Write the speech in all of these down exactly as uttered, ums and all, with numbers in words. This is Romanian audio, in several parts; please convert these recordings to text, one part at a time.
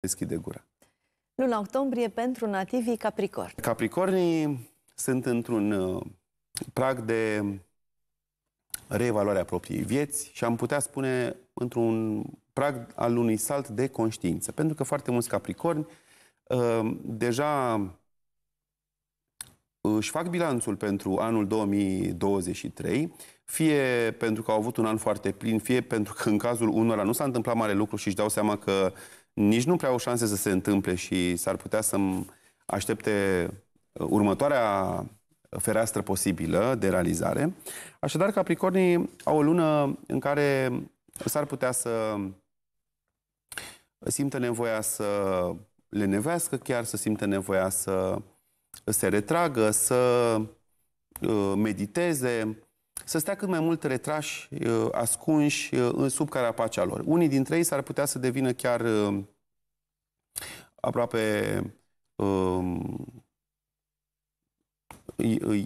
deschide gura. Luna octombrie pentru nativii Capricorni. Capricornii sunt într-un prag de reevaluare a propriei vieți și am putea spune într-un prag al unui salt de conștiință. Pentru că foarte mulți Capricorni deja își fac bilanțul pentru anul două mii douăzeci și trei, fie pentru că au avut un an foarte plin, fie pentru că în cazul unora nu s-a întâmplat mare lucru și își dau seama că nici nu prea au șanse să se întâmple și s-ar putea să aștepte următoarea fereastră posibilă de realizare. Așadar, Capricornii au o lună în care s-ar putea să simtă nevoia să lenevească, chiar să simtă nevoia să se retragă, să mediteze, să stea cât mai mult retrași, ascunși, sub carapacea lor. Unii dintre ei s-ar putea să devină chiar aproape um,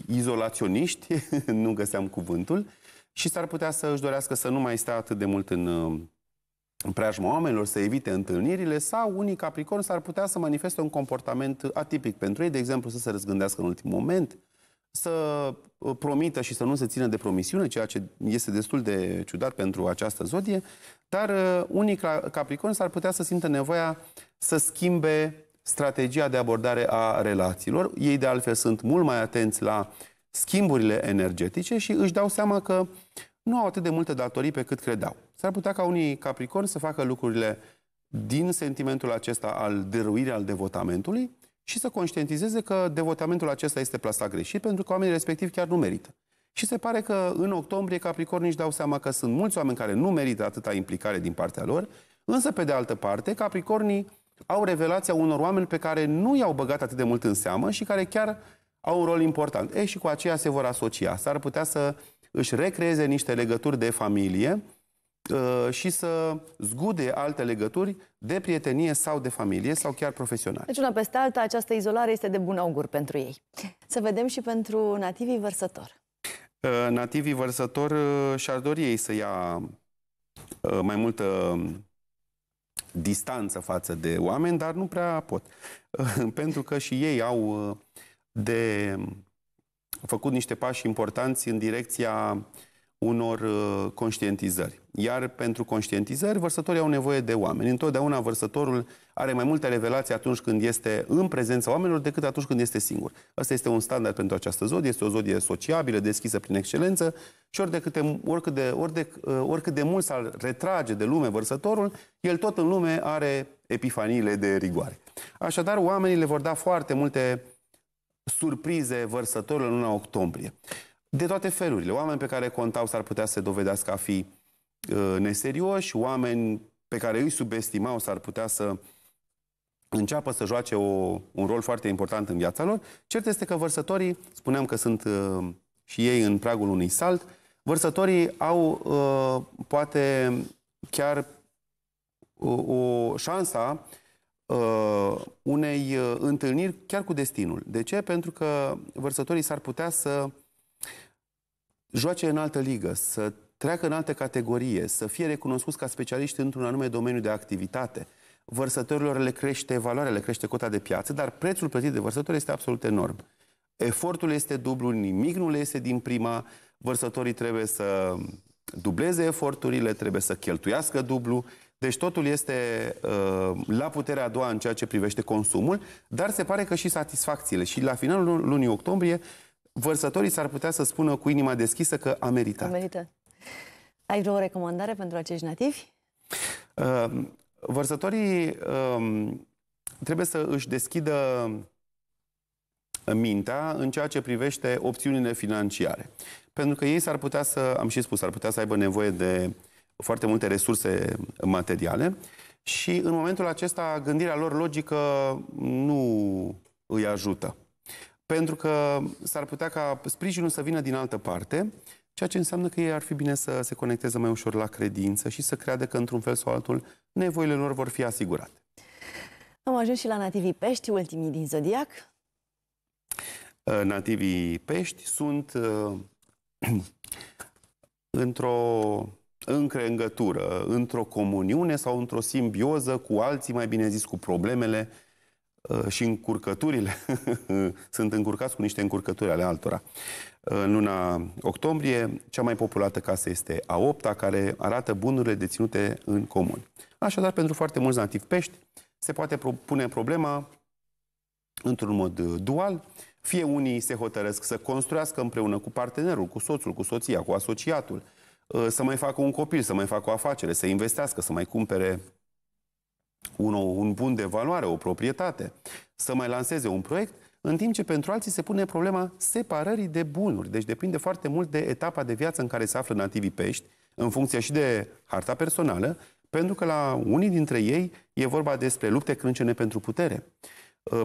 izolaționiști, nu găseam cuvântul, și s-ar putea să își dorească să nu mai stea atât de mult în, în preajma oamenilor, să evite întâlnirile, sau unii Capricorni s-ar putea să manifeste un comportament atipic pentru ei, de exemplu să se răzgândească în ultimul moment, să promită și să nu se țină de promisiune, ceea ce este destul de ciudat pentru această zodie, dar unii Capricorni s-ar putea să simtă nevoia să schimbe strategia de abordare a relațiilor. Ei, de altfel, sunt mult mai atenți la schimburile energetice și își dau seama că nu au atât de multe datorii pe cât credeau. S-ar putea ca unii Capricorni să facă lucrurile din sentimentul acesta al dăruirii, al devotamentului, și să conștientizeze că devotamentul acesta este plasat greșit, pentru că oamenii respectiv chiar nu merită. Și se pare că în octombrie Capricornii își dau seama că sunt mulți oameni care nu merită atâta implicare din partea lor, însă pe de altă parte Capricornii au revelația unor oameni pe care nu i-au băgat atât de mult în seamă și care chiar au un rol important. E, și cu aceea se vor asocia. S-ar putea să își recreeze niște legături de familie și să zgude alte legături de prietenie sau de familie sau chiar profesional. Deci una peste alta, această izolare este de bun augur pentru ei. Să vedem și pentru nativii Vărsători. Nativii Vărsători și-ar dori ei să ia mai multă distanță față de oameni, dar nu prea pot. Pentru că și ei au de făcut niște pași importanți în direcția unor conștientizări. Iar pentru conștientizări, Vărsătorii au nevoie de oameni. Întotdeauna Vărsătorul are mai multe revelații atunci când este în prezența oamenilor decât atunci când este singur. Asta este un standard pentru această zodie, este o zodie sociabilă, deschisă prin excelență și ori de câte, oricât, de, ori de, oricât de mult s-ar retrage de lume Vărsătorul, el tot în lume are epifaniile de rigoare. Așadar, oamenii le vor da foarte multe surprize Vărsătorilor în luna octombrie. De toate felurile. Oameni pe care contau s-ar putea să se dovedească a fi uh, neserioși, oameni pe care îi subestimau s-ar putea să înceapă să joace o, un rol foarte important în viața lor. Cert este că Vărsătorii, spuneam că sunt uh, și ei în pragul unui salt, Vărsătorii au uh, poate chiar uh, o șansa uh, unei uh, întâlniri chiar cu destinul. De ce? Pentru că Vărsătorii s-ar putea să joace în altă ligă, să treacă în altă categorie, să fie recunoscuți ca specialiști într-un anume domeniu de activitate. Vărsătorilor le crește valoarea, le crește cota de piață, dar prețul plătit de Vărsători este absolut enorm. Efortul este dublu, nimic nu le iese din prima, Vărsătorii trebuie să dubleze eforturile, trebuie să cheltuiască dublu, deci totul este uh, la puterea a doua în ceea ce privește consumul, dar se pare că și satisfacțiile. Și la finalul lunii octombrie, Vărsătorii s-ar putea să spună cu inima deschisă că a meritat. A meritat. Ai vreo recomandare pentru acești nativi? Uh, vărsătorii uh, trebuie să își deschidă mintea în ceea ce privește opțiunile financiare. Pentru că ei s-ar putea să, am și spus, s-ar putea să aibă nevoie de foarte multe resurse materiale și în momentul acesta gândirea lor logică nu îi ajută. Pentru că s-ar putea ca sprijinul să vină din altă parte, ceea ce înseamnă că ei ar fi bine să se conecteze mai ușor la credință și să creadă că, într-un fel sau altul, nevoile lor vor fi asigurate. Am ajuns și la nativii Pești, ultimii din zodiac. Nativii Pești sunt uh, într-o în crengătură, într-o comuniune sau într-o simbioză cu alții, mai bine zis, cu problemele și încurcăturile. Sunt încurcați cu niște încurcături ale altora. În luna octombrie, cea mai populată casă este a opta, care arată bunurile deținute în comun. Așadar, pentru foarte mulți nativi pești, se poate pune problema într-un mod dual. Fie unii se hotărăsc să construiască împreună cu partenerul, cu soțul, cu soția, cu asociatul, să mai facă un copil, să mai facă o afacere, să investească, să mai cumpere un, un bun de valoare, o proprietate, să mai lanseze un proiect, în timp ce pentru alții se pune problema separării de bunuri. Deci depinde foarte mult de etapa de viață în care se află nativii pești, în funcție și de harta personală, pentru că la unii dintre ei e vorba despre lupte crâncene pentru putere.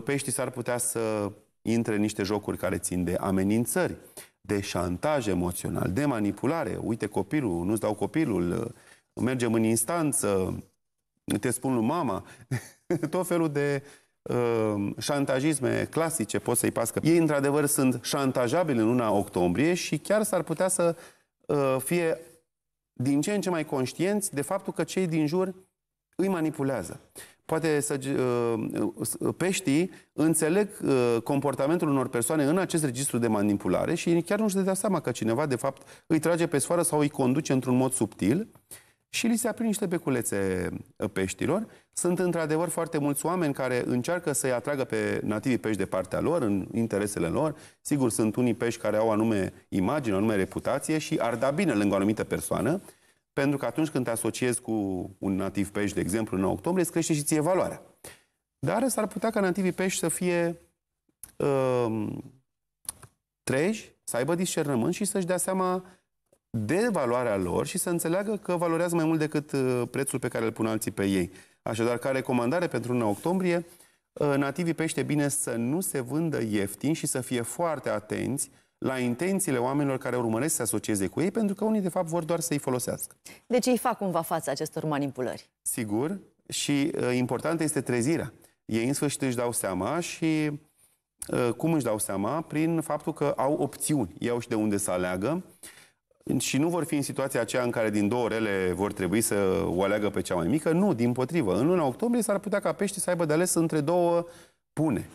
Peștii s-ar putea să intre în niște jocuri care țin de amenințări, de șantaj emoțional, de manipulare. Uite copilul, nu-ți dau copilul, mergem în instanță, te spun lui mama. Tot felul de uh, șantajisme clasice pot să-i pască. Ei, într-adevăr, sunt șantajabili în luna octombrie și chiar s-ar putea să uh, fie din ce în ce mai conștienți de faptul că cei din jur îi manipulează. Poate să, uh, peștii înțeleg uh, comportamentul unor persoane în acest registru de manipulare și chiar nu-și dea seama că cineva, de fapt, îi trage pe sfoară sau îi conduce într-un mod subtil și li se aprind niște beculețe peștilor. Sunt, într-adevăr, foarte mulți oameni care încearcă să-i atragă pe nativii pești de partea lor, în interesele lor. Sigur, sunt unii pești care au anume imagine, anume reputație și ar da bine lângă o anumită persoană, pentru că atunci când te asociezi cu un nativ pești, de exemplu, în octombrie, îți crește și ție valoarea. Dar s-ar putea ca nativii pești să fie uh, treji, să aibă discernământ și să-și dea seama de valoarea lor și să înțeleagă că valorează mai mult decât prețul pe care îl pun alții pe ei. Așadar, ca recomandare pentru luna octombrie, uh, nativii pești e bine să nu se vândă ieftin și să fie foarte atenți la intențiile oamenilor care urmăresc să se asocieze cu ei, pentru că unii, de fapt, vor doar să-i folosească. Deci ei fac cumva față acestor manipulări. Sigur, și uh, importantă este trezirea. Ei în sfârșit își dau seama și uh, cum își dau seama? Prin faptul că au opțiuni, ei au și de unde să aleagă și nu vor fi în situația aceea în care din două rele vor trebui să o aleagă pe cea mai mică. Nu, din potrivă. În luna octombrie s-ar putea ca peștii să aibă de ales între două pune.